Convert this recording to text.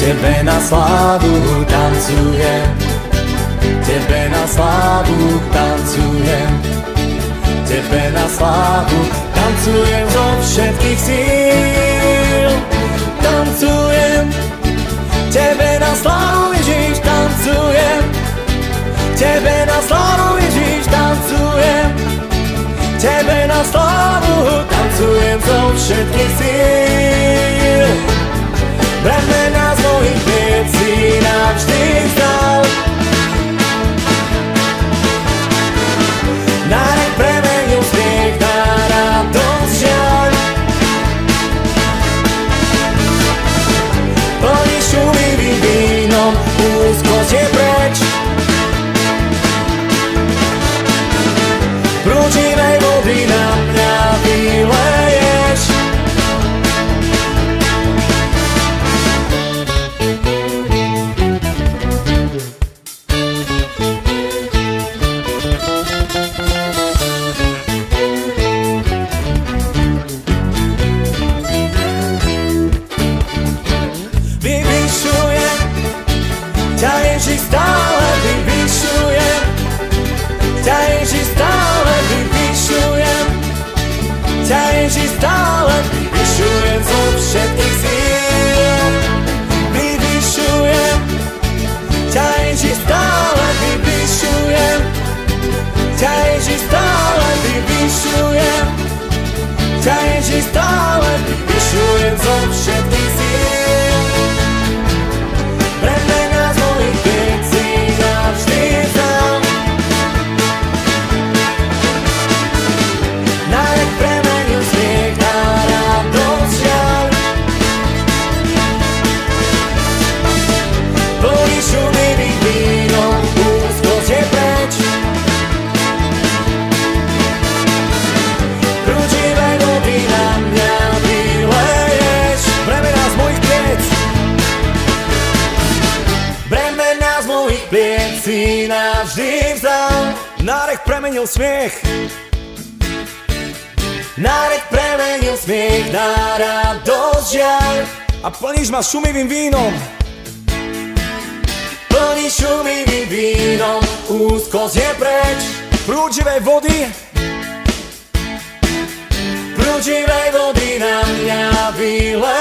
Ciebie na sławu tancuję, Ciebie na sławu tancuję, Ciebie na sławu tancuję do wszelkich sił. Tancuję, Ciebie na sławu dziś tancuję, Ciebie na sławu dziś tancuję, Ciebie na sławu tancuję do wszelkich sił. Będę na swoich wiecy na wstyd znał. Narek premium śmiech na radość zial. Poliściu mi winą usko się brać. Wróciwej wody nam na wiłę. Ci stałe wywiszuję co wszelkich sił. Wywiszuję, ciaję ci stałe wywiszuję, ciaję ci stałe wywiszuję, ciaję ci stałe wywiszuję co wszelkich sił. Będę na swoich wiecy zawsze tam. Więcej navždy vzdal. Narek premenil smiech, Narek premenil smiech na radość ziar. A plniš ma šumivým vínom, plniš šumivým vínom, úzkosť je preč. Prúd živej vody, prúd živej vody na mňa vyle.